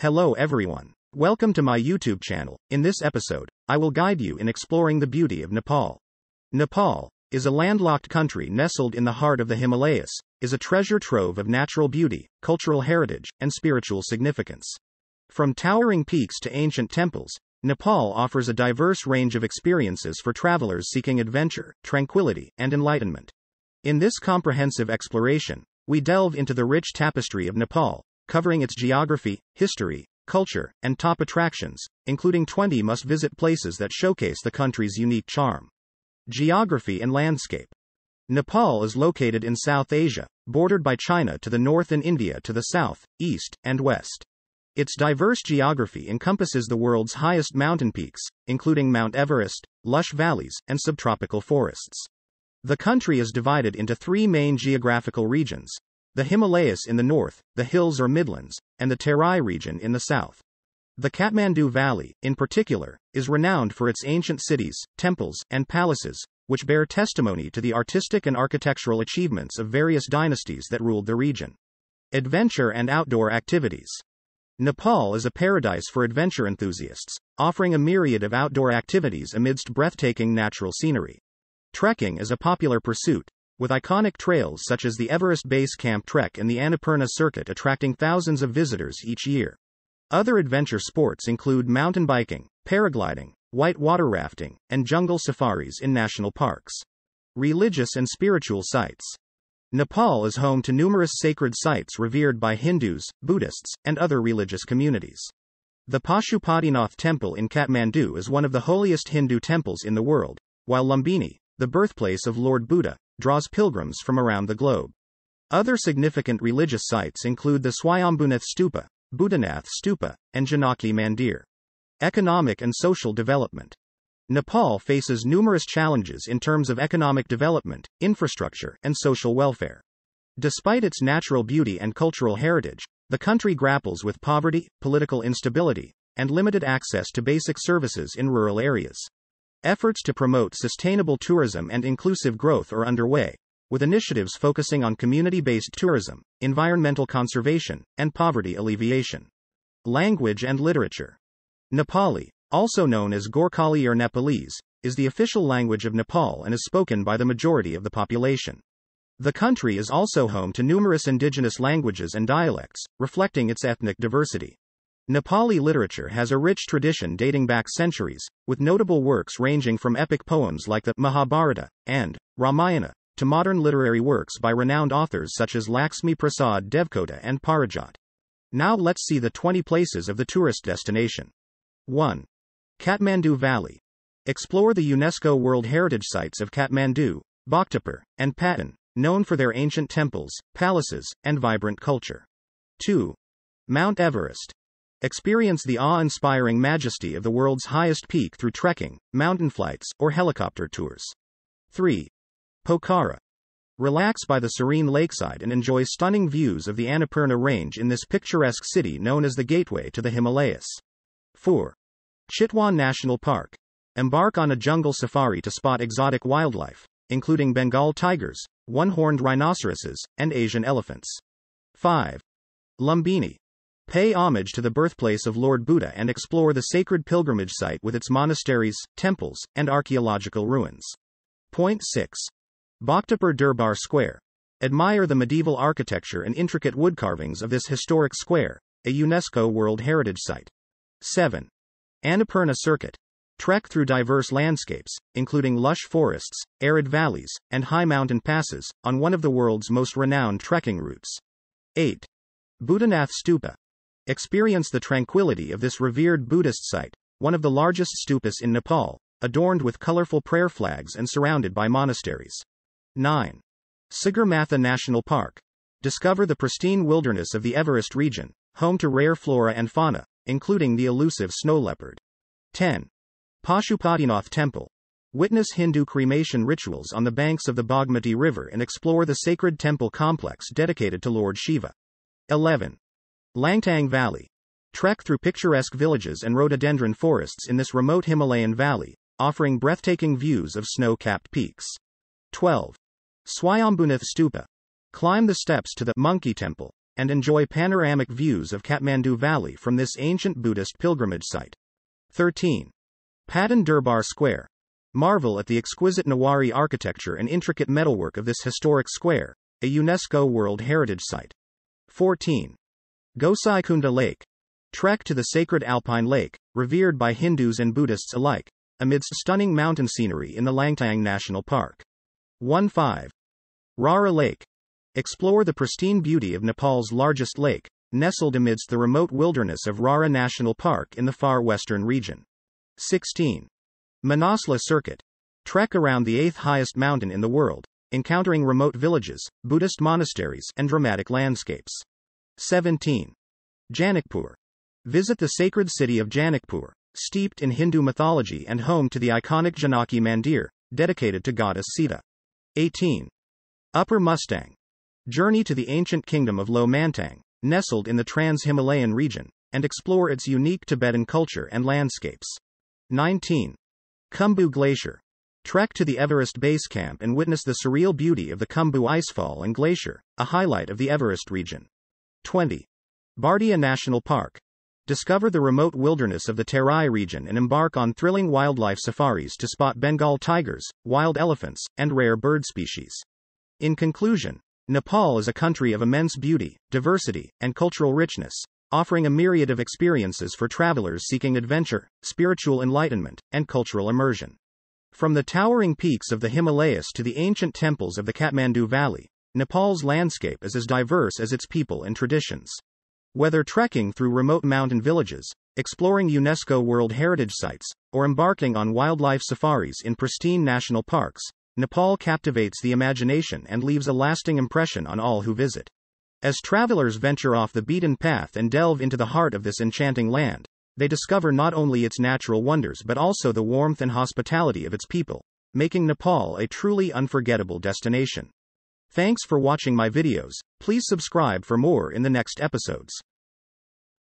Hello everyone. Welcome to my YouTube channel. In this episode, I will guide you in exploring the beauty of Nepal. Nepal is a landlocked country nestled in the heart of the Himalayas, is a treasure trove of natural beauty, cultural heritage, and spiritual significance. From towering peaks to ancient temples, Nepal offers a diverse range of experiences for travelers seeking adventure, tranquility, and enlightenment. In this comprehensive exploration, we delve into the rich tapestry of Nepal, covering its geography, history, culture, and top attractions, including 20 must-visit places that showcase the country's unique charm. Geography and landscape. Nepal is located in South Asia, bordered by China to the north and India to the south, east, and west. Its diverse geography encompasses the world's highest mountain peaks, including Mount Everest, lush valleys, and subtropical forests. The country is divided into three main geographical regions: the Himalayas in the north, the hills or midlands, and the Terai region in the south. The Kathmandu Valley, in particular, is renowned for its ancient cities, temples, and palaces, which bear testimony to the artistic and architectural achievements of various dynasties that ruled the region. Adventure and outdoor activities. Nepal is a paradise for adventure enthusiasts, offering a myriad of outdoor activities amidst breathtaking natural scenery. Trekking is a popular pursuit, with iconic trails such as the Everest Base Camp Trek and the Annapurna Circuit attracting thousands of visitors each year. Other adventure sports include mountain biking, paragliding, white water rafting, and jungle safaris in national parks. Religious and spiritual sites. Nepal is home to numerous sacred sites revered by Hindus, Buddhists, and other religious communities. The Pashupatinath Temple in Kathmandu is one of the holiest Hindu temples in the world, while Lumbini, the birthplace of Lord Buddha, draws pilgrims from around the globe. Other significant religious sites include the Swayambhunath Stupa, Boudhanath Stupa, and Janaki Mandir. Economic and social development. Nepal faces numerous challenges in terms of economic development, infrastructure, and social welfare. Despite its natural beauty and cultural heritage, the country grapples with poverty, political instability, and limited access to basic services in rural areas. Efforts to promote sustainable tourism and inclusive growth are underway, with initiatives focusing on community-based tourism, environmental conservation, and poverty alleviation. Language and literature. Nepali, also known as Gorkhali or Nepalese, is the official language of Nepal and is spoken by the majority of the population. The country is also home to numerous indigenous languages and dialects, reflecting its ethnic diversity. Nepali literature has a rich tradition dating back centuries, with notable works ranging from epic poems like the Mahabharata and Ramayana to modern literary works by renowned authors such as Laxmi Prasad Devkota and Parajat. Now let's see the 20 places of the tourist destination. 1. Kathmandu Valley. Explore the UNESCO World Heritage Sites of Kathmandu, Bhaktapur, and Patan, known for their ancient temples, palaces, and vibrant culture. 2. Mount Everest. Experience the awe-inspiring majesty of the world's highest peak through trekking, mountain flights, or helicopter tours. 3. Pokhara. Relax by the serene lakeside and enjoy stunning views of the Annapurna Range in this picturesque city known as the gateway to the Himalayas. 4. Chitwan National Park. Embark on a jungle safari to spot exotic wildlife, including Bengal tigers, one-horned rhinoceroses, and Asian elephants. 5. Lumbini. Pay homage to the birthplace of Lord Buddha and explore the sacred pilgrimage site with its monasteries, temples, and archaeological ruins. Point 6. Bhaktapur Durbar Square. Admire the medieval architecture and intricate woodcarvings of this historic square, a UNESCO World Heritage Site. 7. Annapurna Circuit. Trek through diverse landscapes, including lush forests, arid valleys, and high mountain passes, on one of the world's most renowned trekking routes. 8. Boudhanath Stupa. Experience the tranquility of this revered Buddhist site, one of the largest stupas in Nepal, adorned with colorful prayer flags and surrounded by monasteries. 9. Sagarmatha National Park. Discover the pristine wilderness of the Everest region, home to rare flora and fauna, including the elusive snow leopard. 10. Pashupatinath Temple. Witness Hindu cremation rituals on the banks of the Bagmati River and explore the sacred temple complex dedicated to Lord Shiva. 11. Langtang Valley. Trek through picturesque villages and rhododendron forests in this remote Himalayan valley, offering breathtaking views of snow-capped peaks. 12. Swayambhunath Stupa. Climb the steps to the Monkey Temple, and enjoy panoramic views of Kathmandu Valley from this ancient Buddhist pilgrimage site. 13. Patan Durbar Square. Marvel at the exquisite Nawari architecture and intricate metalwork of this historic square, a UNESCO World Heritage Site. 14. Gosaikunda Lake. Trek to the sacred alpine lake, revered by Hindus and Buddhists alike, amidst stunning mountain scenery in the Langtang National Park. 15. Rara Lake. Explore the pristine beauty of Nepal's largest lake, nestled amidst the remote wilderness of Rara National Park in the far western region. 16. Manasla Circuit. Trek around the 8th highest mountain in the world, encountering remote villages, Buddhist monasteries, and dramatic landscapes. 17. Janakpur. Visit the sacred city of Janakpur, steeped in Hindu mythology and home to the iconic Janaki Mandir, dedicated to goddess Sita. 18. Upper Mustang. Journey to the ancient kingdom of Lomantang, nestled in the Trans-Himalayan region, and explore its unique Tibetan culture and landscapes. 19. Khumbu Glacier. Trek to the Everest Base Camp and witness the surreal beauty of the Khumbu Icefall and Glacier, a highlight of the Everest region. 20. Bardia National Park. Discover the remote wilderness of the Terai region and embark on thrilling wildlife safaris to spot Bengal tigers, wild elephants, and rare bird species. In conclusion, Nepal is a country of immense beauty, diversity, and cultural richness, offering a myriad of experiences for travelers seeking adventure, spiritual enlightenment, and cultural immersion. From the towering peaks of the Himalayas to the ancient temples of the Kathmandu Valley, Nepal's landscape is as diverse as its people and traditions. Whether trekking through remote mountain villages, exploring UNESCO World Heritage Sites, or embarking on wildlife safaris in pristine national parks, Nepal captivates the imagination and leaves a lasting impression on all who visit. As travelers venture off the beaten path and delve into the heart of this enchanting land, they discover not only its natural wonders but also the warmth and hospitality of its people, making Nepal a truly unforgettable destination. Thanks for watching my videos. Please subscribe for more in the next episodes.